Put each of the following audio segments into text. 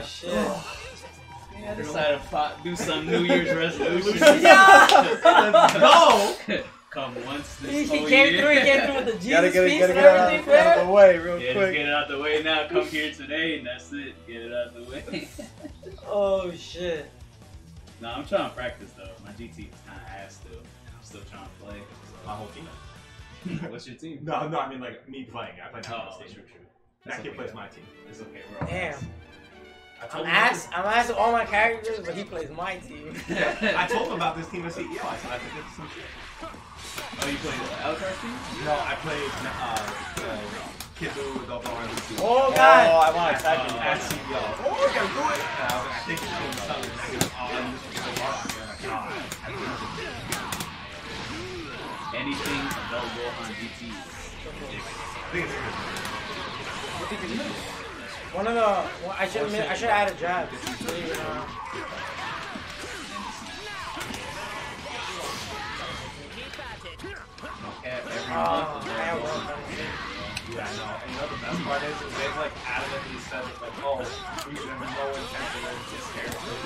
Oh, shit. Man, I decided to do some New Year's resolution. No! Come once this whole year. He came through with the Jesus piece and everything for out the way real quick. Just get it out the way now. Come here today and that's it. Get it out the way. Oh, shit. No, I'm trying to practice, though. My GT is kind of ass still. I'm still trying to play. My whole team. What's your team? No, I mean like me playing. I play Nintendo State True. That kid plays my team. It's okay. We're all damn. Ass. I'm ass of all my characters, but he plays my team. Yeah. I told him about this team. I said, yo, I said I could get some shit. Oh, you played the Alcatraz team? No, I played Kiddo, Adolfo, and Lucy. Oh, God. Oh, I want to attack you. I see y'all. Oh, I can do it. I think it's going to stop. Anything available on GT. One of the I should add a jab. Yeah, I know. And you know the best part is they've like adamantly said it's like, oh, we should have no intention of just character.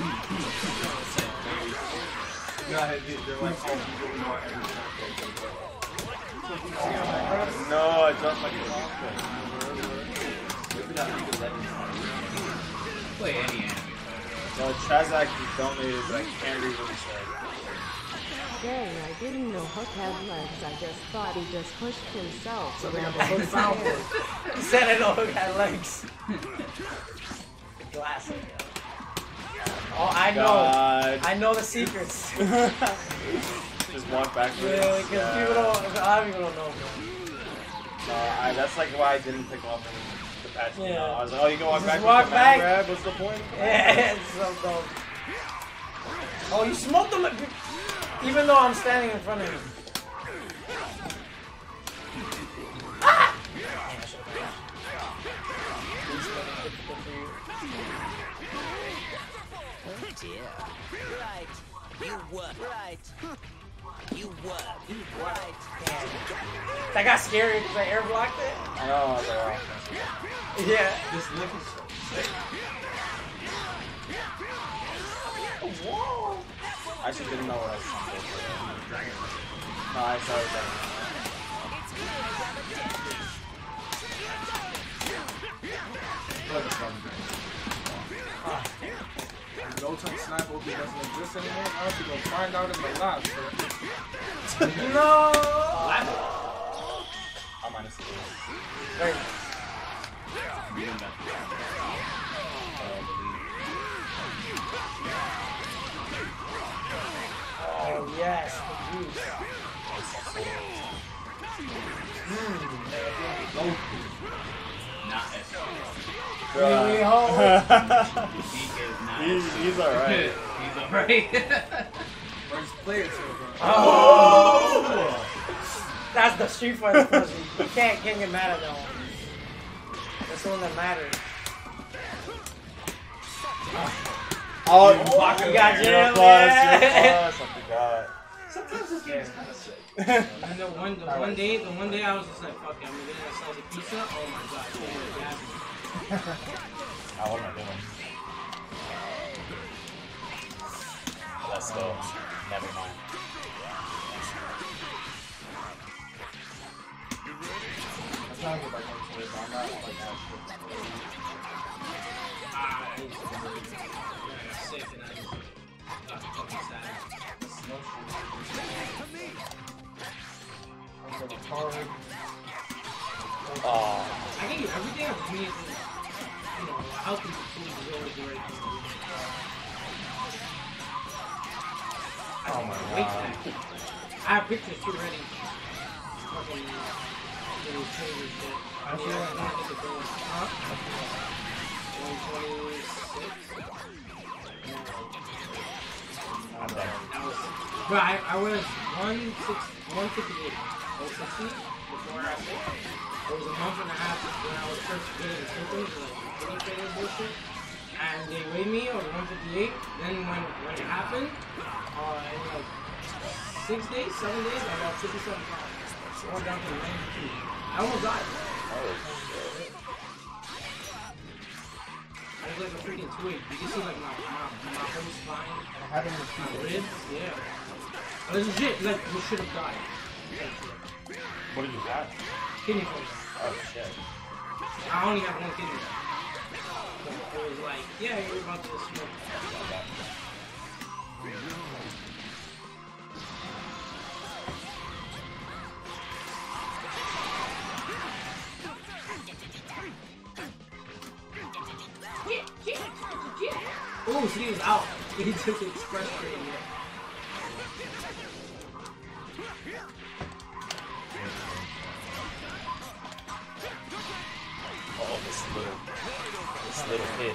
They're like, oh, we really want everything. No, I dropped my concept. Play any anime. No, Chazak donated like can't read what he said. Dang, I didn't know Hook had legs. I just thought he just pushed himself. Something about Hook sound. He said I know Hook had legs. Classic. Oh, I know. God. I know the secrets. Just walk backwards. Yeah, because a lot of people don't know. That's like why I didn't pick up the patch. Yeah. I was like, oh, you can walk back. Walk back. Grab. What's the point? Yeah, it's so dumb. Oh, you smoked the lip. Even though I'm standing in front of him. Ah! Oh dear. Right. You work. Right. You what? You what? Damn. That got scary because I air blocked it. I know, I was like, alright. Yeah. This look is so sick. Whoa! I actually didn't know what I saw. No, I saw it there. Look at something. No-time snipe OP doesn't exist anymore. I don't think we'll find out in the lab, sir. No! I'm minus 8. Very nice. Oh, yes, the juice. Not as good. He's alright. He's alright. First player so far. Oh! That's the Street Fighter person. You can't get mad at that one. That's the one that matters. Oh, you got jammed. Yeah. Sometimes this game is kind of sick. And the one day I was just like, fuck it, I'm gonna get that size of pizza. Oh my god, I want my doing. Let's go. Never mind. I'm trying to get back into it, but I'm not like that. I can get everything up to me. You know, I'll be really oh my god. I have pictures too ready. Fucking little trailers that I feel like I need to go on top. 126. I'm done. But I was 158. 160 before I was sick. It was a month and a half when I was first getting symptoms like any bullshit. And they weighed me on 158. Then when it happened, in like 7 days, I got 57 pounds. So I went down to 92. I almost died. Oh, shit. There's like a freaking twig. Did you see like my whole spine? I haven't received it. Yeah. Oh, this is it. Like, you should have died. What did you got? Kidney poison. Oh, shit. I only got one kidney. So it was like, yeah, you're about to smoke. Oh, so he was out. He took the express train here. Oh, this little kid.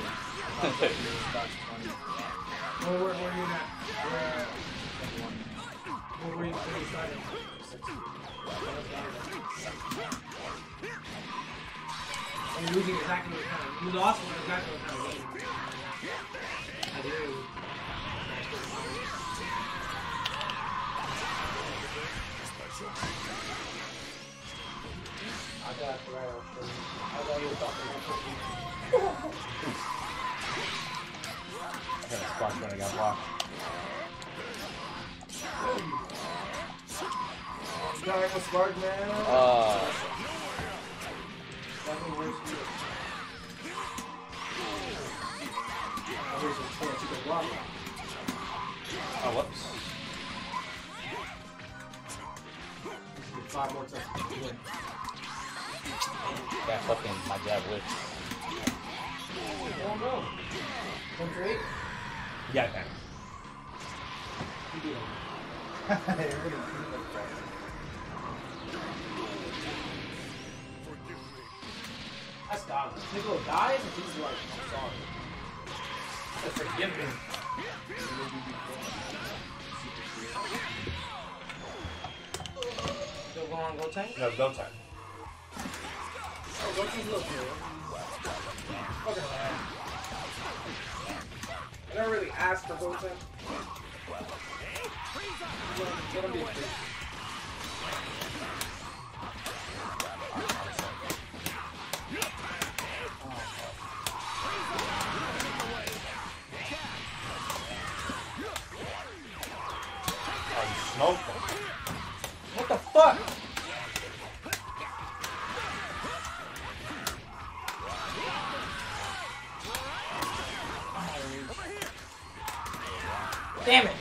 Well, where are you at? Where were you when you started? You're losing exactly what time. You lost when exactly what time. I do. I got Ferrero. I thought you were talking about I got a squash when I got blocked. Sorry, I'm a smart man. That's the worst deal. Oh, whoops. 5 more times. That fucking, my dad lives. Oh no. 1 for 8? Yeah, I can. That's God. Nico dies and he's like, I'm sorry. Forgive me. Still going on go time? No, go time. Oh, don't you look here. Okay. I never really asked for go time. Let him be a freak. No. What the fuck? Damn it.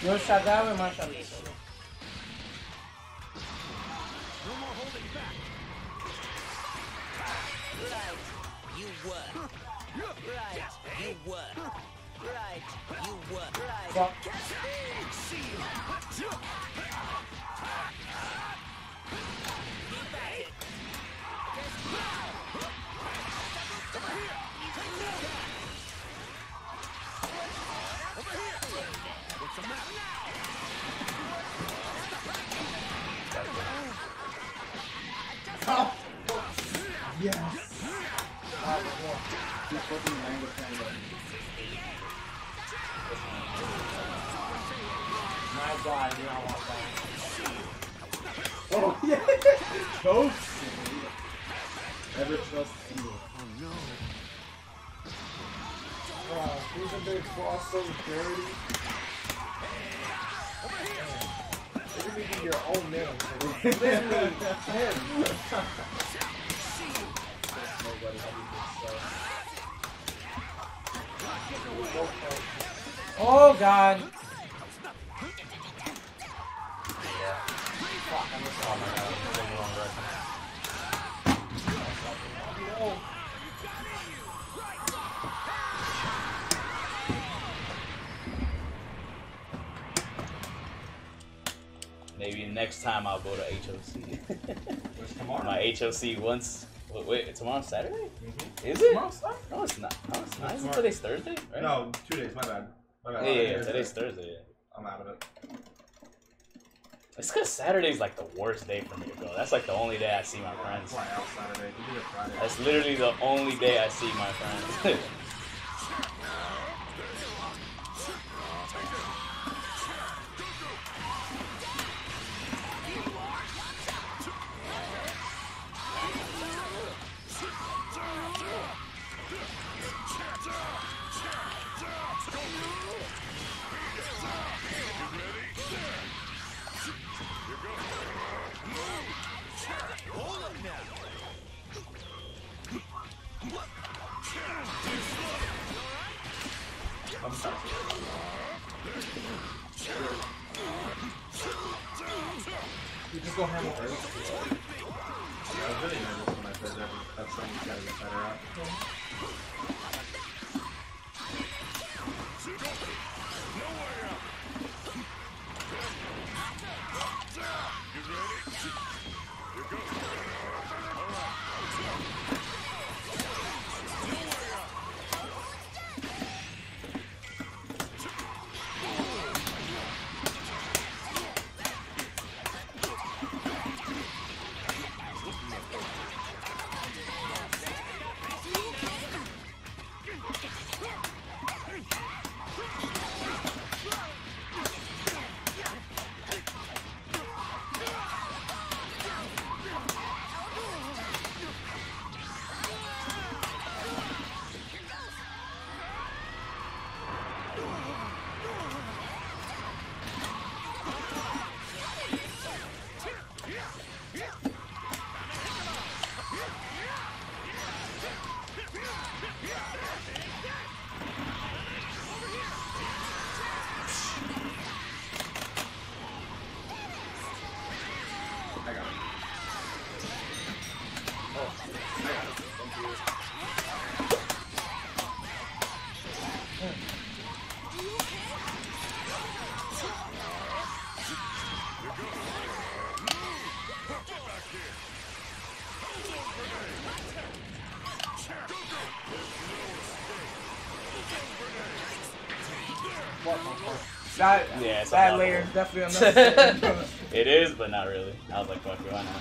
Your shot with my shot. No more holding back. Right, you work. Right, you work. Right, you work. Right. Fuck. Oh. Yes. My God, you don't want that. Oh yeah. Coach. Never trust you. Oh no. Wow, isn't their claw so dirty? You're making your own name. Literally him. Oh god. Maybe next time I'll go to HOC. Where's tomorrow? My HOC once. Wait, tomorrow's Saturday? Mm-hmm. Is it? Tomorrow's Saturday? No, it's not. No, it's not. Isn't today's Thursday? Right? No, 2 days. My bad. Yeah, today's Thursday. I'm out of it. It's because Saturday's like the worst day for me to go. That's like the only day I see my friends. Fly out Saturday. We did it Friday. That's literally the only day I see my friends. That layer is definitely unnecessary. It is, but not really. I was like, fuck you, why not?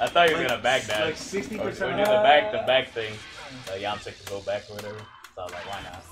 I thought he was gonna back that. Like 60%. Or do the back thing. Yamcha could go back or whatever. So I was like, why not?